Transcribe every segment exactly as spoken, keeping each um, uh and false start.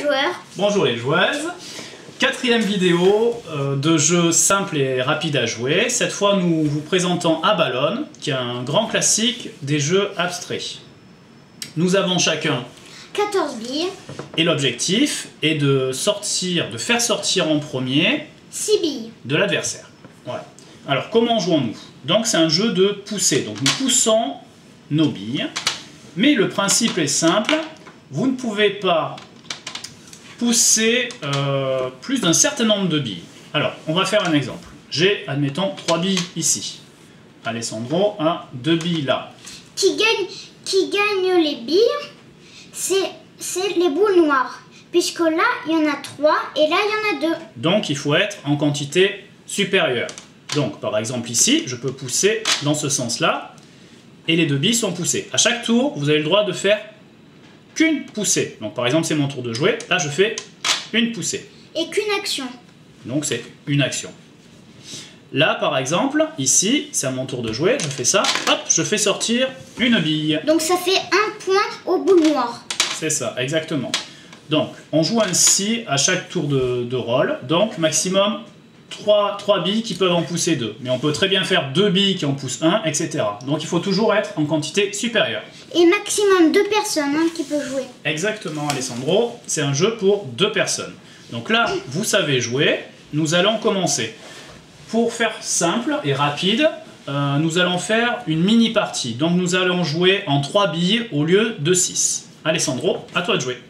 les joueurs. Bonjour les joueuses. Quatrième vidéo euh, de jeu simple et rapide à jouer. Cette fois, nous vous présentons Abalone, qui est un grand classique des jeux abstraits. Nous avons chacun quatorze billes. Et l'objectif est de sortir, de faire sortir en premier six billes de l'adversaire. Voilà. Alors, comment jouons-nous? Donc, c'est un jeu de pousser. Donc, nous poussons nos billes. Mais le principe est simple. Vous ne pouvez pas pousser euh, plus d'un certain nombre de billes. Alors, on va faire un exemple. J'ai, admettons, trois billes ici. Alessandro a deux billes là. Qui gagne, qui gagne les billes, c'est les boules noires. Puisque là, il y en a trois et là, il y en a deux. Donc, il faut être en quantité supérieure. Donc, par exemple, ici, je peux pousser dans ce sens-là. Et les deux billes sont poussées. À chaque tour, vous avez le droit de faire qu'une poussée. Donc, par exemple, c'est mon tour de jouer. Là, je fais une poussée. Et qu'une action. Donc, c'est une action. Là, par exemple, ici, c'est à mon tour de jouer. Je fais ça. Hop, je fais sortir une bille. Donc, ça fait un point au bout noir. C'est ça, exactement. Donc, on joue ainsi à chaque tour de, de rôle. Donc, maximum trois billes qui peuvent en pousser deux. Mais on peut très bien faire deux billes qui en poussent un, et cetera. Donc il faut toujours être en quantité supérieure. Et maximum deux personnes hein, qui peuvent jouer. Exactement, Alessandro. C'est un jeu pour deux personnes. Donc là, vous savez jouer. Nous allons commencer. Pour faire simple et rapide, euh, nous allons faire une mini-partie. Donc nous allons jouer en trois billes au lieu de six. Alessandro, à toi de jouer.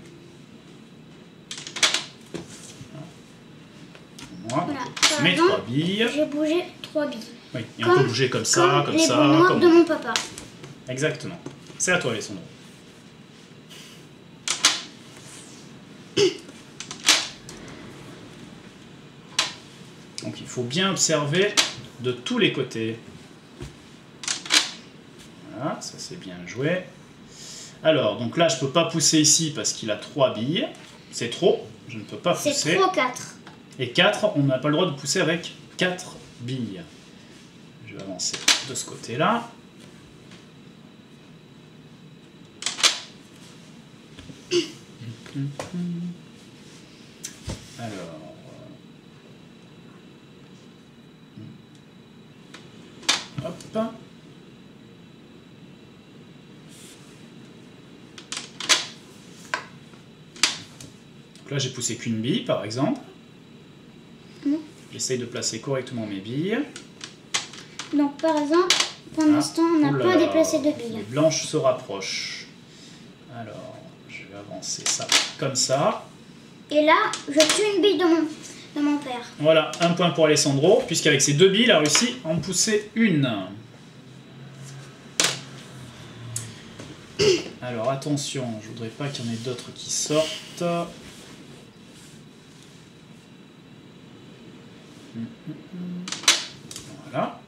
Voilà. Voilà. Mes trois billes. J'ai bougé trois billes. Oui, et comme, on peut bouger comme ça, comme, comme ça. Les comme... de mon papa. Exactement. C'est à toi, Alessandro. Donc il faut bien observer de tous les côtés. Voilà, ça c'est bien joué. Alors, donc là je ne peux pas pousser ici parce qu'il a trois billes. C'est trop, je ne peux pas pousser. C'est trop quatre. Et quatre, on n'a pas le droit de pousser avec quatre billes. Je vais avancer de ce côté-là. Alors. Hop. Donc là, j'ai poussé qu'une bille, par exemple. J'essaye de placer correctement mes billes. Donc par exemple, pour l'instant, ah, on n'a pas déplacé de billes. Les blanches se rapprochent. Alors, je vais avancer ça comme ça. Et là, je tue une bille de mon, de mon père. Voilà, un point pour Alessandro, puisqu'avec ses deux billes, il a réussi à en pousser une. Alors attention, je voudrais pas qu'il y en ait d'autres qui sortent. Voilà.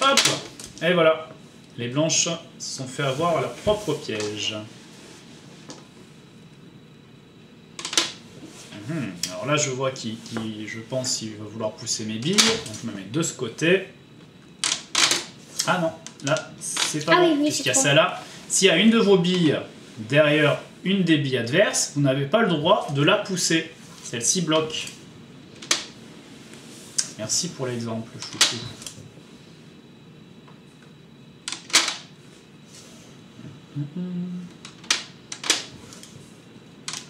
Hop. Et voilà. Les blanches se sont fait avoir à leur propre piège. Alors là, je vois qu'il, qu'il, je pense qu'il va vouloir pousser mes billes. Donc je me mets de ce côté. Ah non, là, c'est pas ah bon, oui, puisqu'il y a celle-là. S'il y a une de vos billes derrière une des billes adverses, vous n'avez pas le droit de la pousser. Celle-ci bloque. Merci pour l'exemple, chouchou.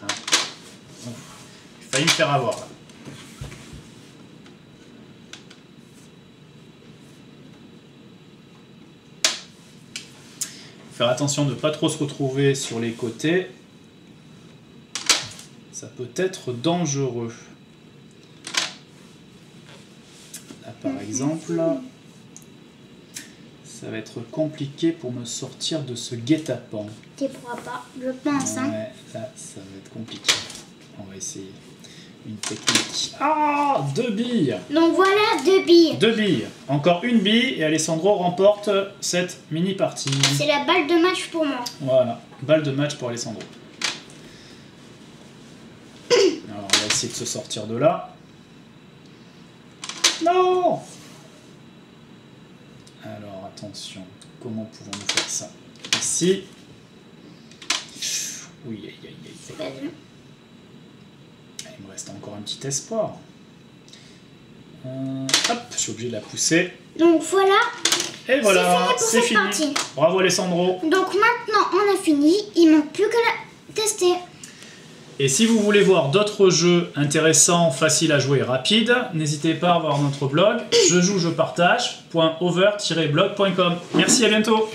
Ah. Bon. J'ai failli me faire avoir, là. Faire attention de ne pas trop se retrouver sur les côtés, ça peut être dangereux. Là par exemple, ça va être compliqué pour me sortir de ce guet-apens. Tu pourras pas, je pense. Ouais, hein. Là ça va être compliqué. On va essayer une technique. Ah, deux billes. Donc voilà, deux billes. Deux billes. Encore une bille et Alessandro remporte cette mini-partie. C'est la balle de match pour moi. Voilà, balle de match pour Alessandro. Alors on va essayer de se sortir de là. attention. Comment pouvons-nous faire ça? Ici. Oui, aïe, aïe, aïe. C'est pas bien. Il me reste encore un petit espoir. Euh, hop, je suis obligé de la pousser. Donc voilà. Et voilà, c'est fini pour cette partie. Bravo Alessandro. Donc maintenant on a fini, il ne manque plus qu'à la tester. Et si vous voulez voir d'autres jeux intéressants, faciles à jouer et rapides, n'hésitez pas à voir notre blog je joue je partage point over tiret blog point com. Merci, à bientôt.